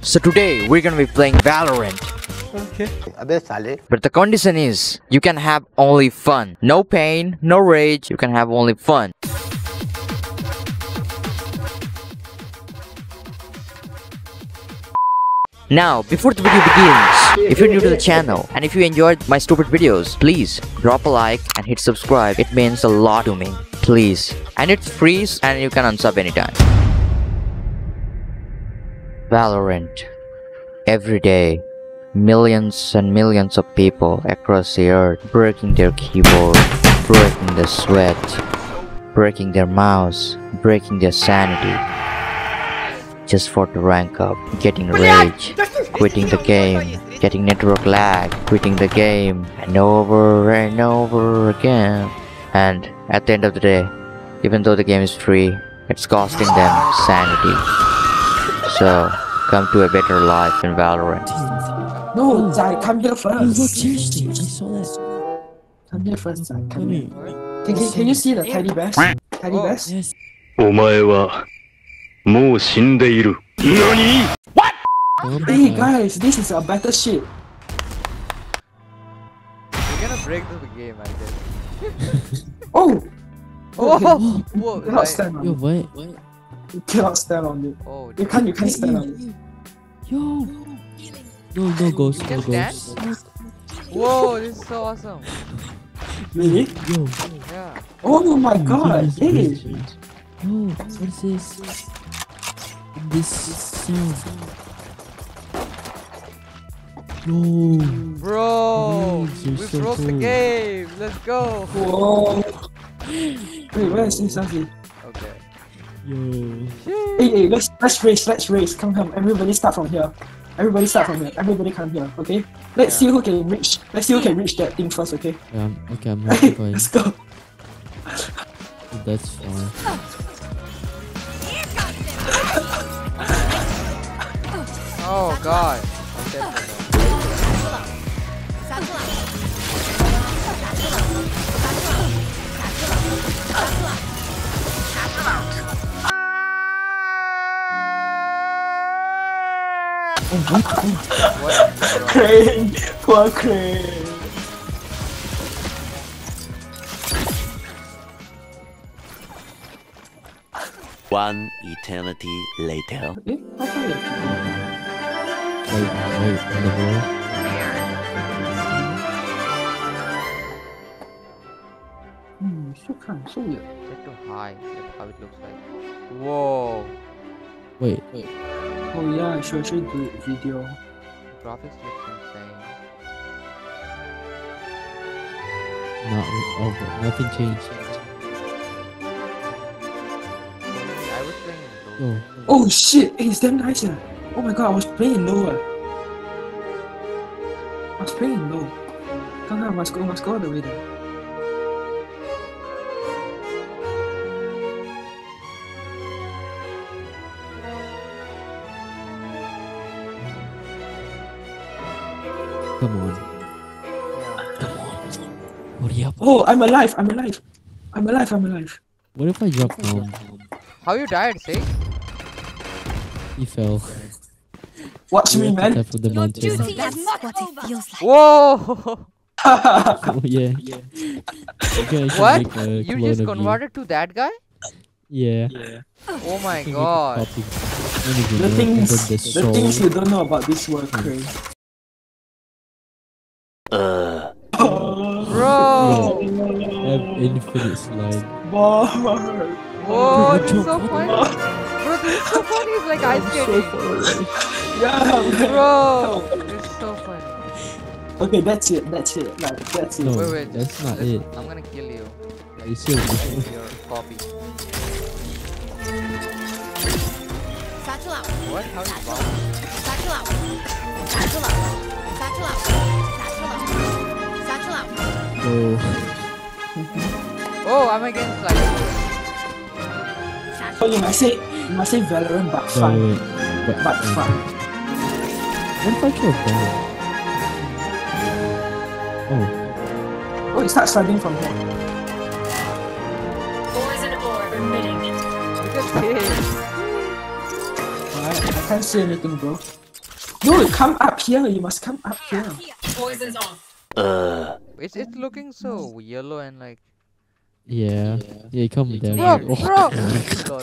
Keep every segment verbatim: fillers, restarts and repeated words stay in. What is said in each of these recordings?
So today we're gonna be playing Valorant. Okay. But the condition is you can have only fun. No pain, no rage, you can have only fun. Now, before the video begins, if you're new to the channel and if you enjoyed my stupid videos, please drop a like and hit subscribe. It means a lot to me. Please. And it's free and you can unsub anytime. Valorant. Every day, millions and millions of people across the earth breaking their keyboard, breaking their sweat, breaking their mouse, breaking their sanity, just for to rank up, getting rage, quitting the game, getting network lag, quitting the game, and over and over again. And at the end of the day, even though the game is free, it's costing them sanity. So come to a better life in Valorant. No, Zai, come here first. Seriously, I saw this. Come here first, Zai. Come here. Can, can, can you see the teddy bears? Teddy bears? Yes. What? Hey guys, this is a better ship. We're gonna break the game, I guess. Oh! Oh! Whoa! Whoa! Cannot stand on. Yo, wait, wait. You cannot stand on it. Oh, you can't. You can't stand on it. Yo! No, no ghost, no ghost. Whoa! This is so awesome. Really? Yo. Yeah. Oh my God! Hey. Yo, what is this? This sound. Yo. Bro! We broke the game! Let's go! Whoa! Wait, where is this? Okay. Yo. Hey, hey, let's, let's race, let's race. Come, come. Everybody start from here. Everybody start from here. Everybody come here, okay? Let's yeah. see who can reach. Let's see who can reach that thing first, okay? Um, okay, I'm ready for it. Let's go. That's fine. Oh God! Craig, poor Craig. One eternity later. Wait, wait, in the hole? Hmm, so calm, so weird. Check to high, that's how it looks like. Whoa! Wait, wait. Oh yeah, I should show the video. The graphics looks insane. Not over, nothing changed. I was playing. Oh, oh shit, it's damn nice. Yeah. Oh my God, I was playing low. I was playing low. Come on, let's go, let's go all the way there. Come on. Come on. Hurry up. Oh, I'm alive, I'm alive. I'm alive, I'm alive. What if I drop down? How you died, see? He fell. Watch me, man. Your duty is not what it feels like. Whoa! Oh, yeah. yeah. Okay, what? You just converted you. to that guy? Yeah. yeah. Oh my God. The things, the, the things you don't know about this world, Craig. Uh. Bro! Yeah. I have infinite slime. Whoa, that's so funny. It's so funny, it's like ice skating. So yeah, bro, it's so funny. Okay, that's it, that's it, like, that's it. No, wait, wait, that's not it. I'm gonna kill you. Are you serious? You're Bobby. Satchel out. What? How do you Bobby? Satchel out. Satchel out. Satchel out. Satchel out. Satchel out. Oh, I'm against like. Oh, you must say, you must say Valorant but fun. Oh, but, but, but fun. What if I kill Valorant? Oh. Oh, it starts sliding from here. Poison ore permitting. Alright, I can't see anything, bro. No, come up here. You must come up here. Poison's off. Uh. It's it's looking so yellow and like. Yeah. Yeah. yeah come down. Bro, bro. Oh. Lol.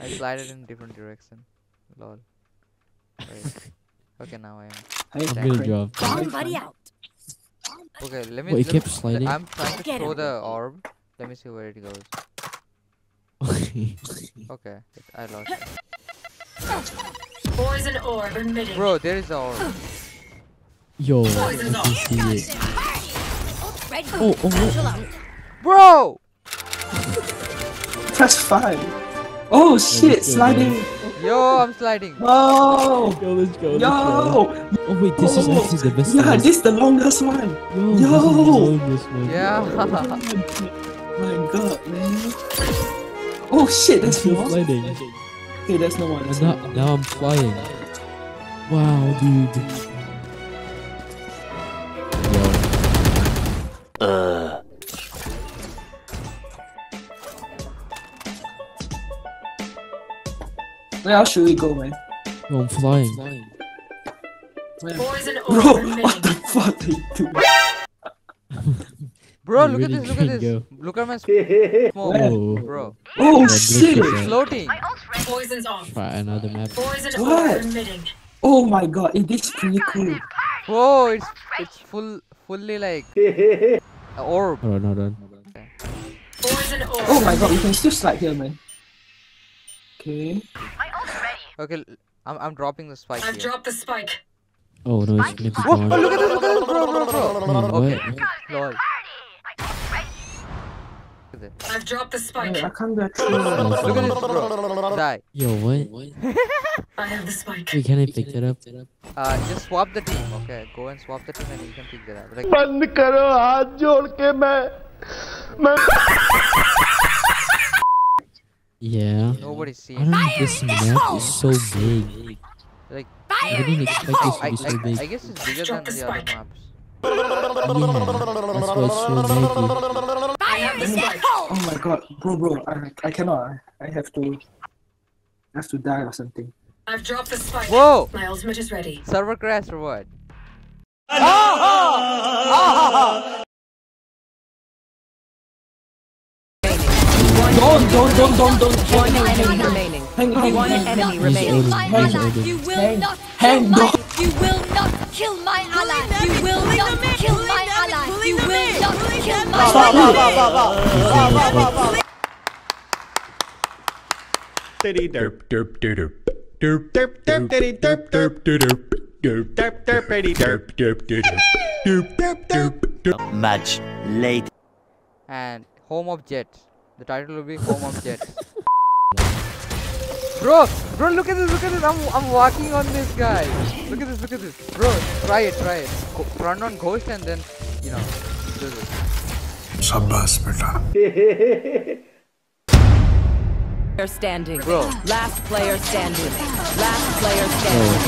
I glided in different direction. Lol. Wait. Okay, now I am. I'm gonna drop. Somebody out. Okay, let me. Wait, let it kept me sliding. I'm trying to throw the orb. Let me see where it goes. Okay, I lost it. Poison orb emitting. Bro, there is an orb. Yo, I can see it. Oh, oh, oh. Bro! Press five. Oh shit, let's go, sliding. Man. Yo, I'm sliding. Oh! Let's go, let's go, let's Yo! Go. Oh wait, this oh. is actually the best one. Yeah, one. this is the longest one. Yo! Yo. Longest one. Yeah! My god, man. Oh shit, that's still sliding. Okay, that's no one. That's now, no one. now I'm flying. Wow, dude. Yo. Uh. Where else should we go, man? No, I'm flying. I'm flying. Bro, what the fuck are you doing? Bro, look really at this, look at this. Go. Look at my smoke, oh. bro. Oh, oh shit! It's floating. Poison's off. Try another map. What? Oh my god, it is pretty cool. Whoa, it's it's full, fully like an orb. Hold on, hold on. Okay. Oh my god, we can still slide here, man. Okay. Okay, I'm I'm dropping the spike. I've here. dropped the spike. Oh no, it's gonna be gone. Oh, look at this, look at this, bro, bro, bro. Oh, okay. Lol. I've dropped the spike. Wait, I can't get through. Oh, look at this, bro. Die. Yo, what? I have the spike. Wait, can I pick that up? Uh, just swap the team. Okay, go and swap the team and you can pick that up. Like... Band karo, haath jod ke main, main... Yeah. Nobody's seeing. I don't know if this map is so big. Like, I didn't expect this to be so big. I, I guess it's bigger than the other maps. Yeah, that's why it's so big. Dude. Oh my god, bro, bro, I, I cannot. I, I have to, I have to die or something. I've dropped the spike. Whoa! My ultimate is ready. Server crash or what? Oh, oh, oh, oh, oh. Don't, don't, don't, don't, don't. One enemy remaining. Hang on. One enemy remaining. You will not kill my ally. You will not kill my ally. You will not kill my ally. You will not. Much late. And home of Jett. The title will be Home of Jett. Bro, bro, look at this, look at this. I'm I'm walking on this guy. Look at this, look at this. Bro, try it, try it. Go, run on ghost and then you know do this. Shabbas, beta. Player standing. Bro. Last player standing. Last player standing.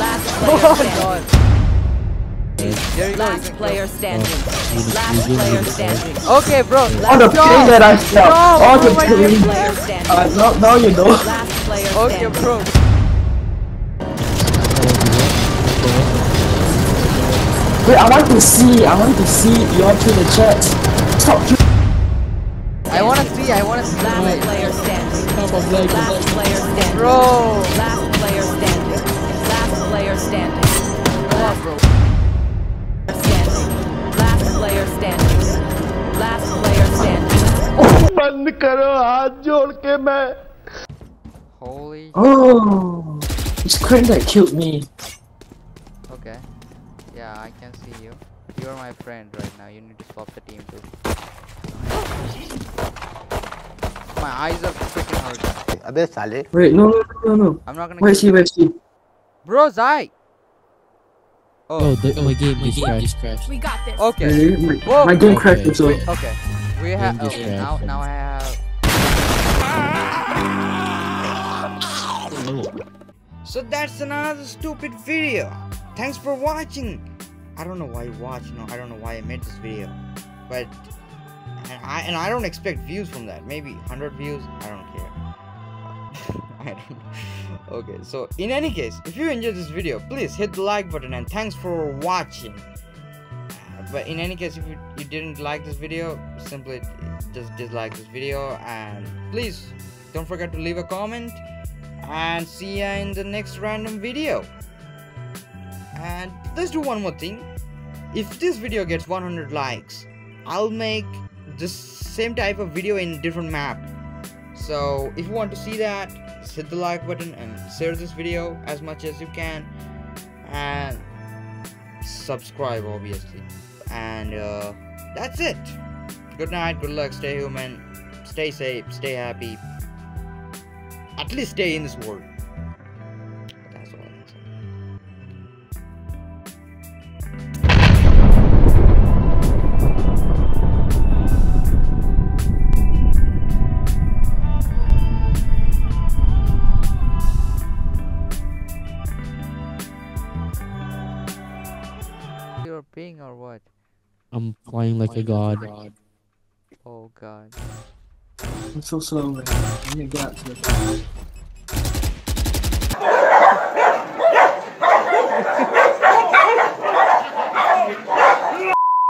Last player standing. Last player standing. Last player standing. Okay, bro. All the pain that I felt. All the pain. Uh, now you know. Last player standing. Okay, bro. Wait, I want to see. I want to see you all through the chat. Stop. I wanna see, I wanna see. Last player standing. Last player standing. Bro. Last player standing. Last player standing. Come on, bro. Last player standing. Last player standing. Band karo, haath jod ke main. Holy. Oh, it's Craig that killed me. Okay. Yeah, I can see you. You're my friend right now. You need to swap the team too. My eyes are freaking hurt. Wait, no, no, no, no. I'm not gonna. Where's he? Where's he? Bro, Zai. Oh, oh, the, oh my game is crashed. crashed. We got this. Okay. My, Whoa. my game crashed as well. Okay. We have. Okay. Now, now I have. So that's another stupid video. Thanks for watching. I don't know why you watch, no, I don't know why I made this video, but, and I, and I don't expect views from that, maybe one hundred views, I don't care. I don't know. Okay, so in any case, if you enjoyed this video, please hit the like button, and thanks for watching. But in any case, if you, you didn't like this video, simply just dislike this video, and please don't forget to leave a comment, and see ya in the next random video. And let's do one more thing. If this video gets one hundred likes, I'll make the same type of video in different map. So if you want to see that, just hit the like button and share this video as much as you can, and subscribe obviously. And uh, that's it. Good night, good luck, stay human, stay safe, stay happy. At least stay in this world. That's all I can say. You're ping or what? I'm flying like a god. god. Oh god. I'm so slow right now. I need to get out to the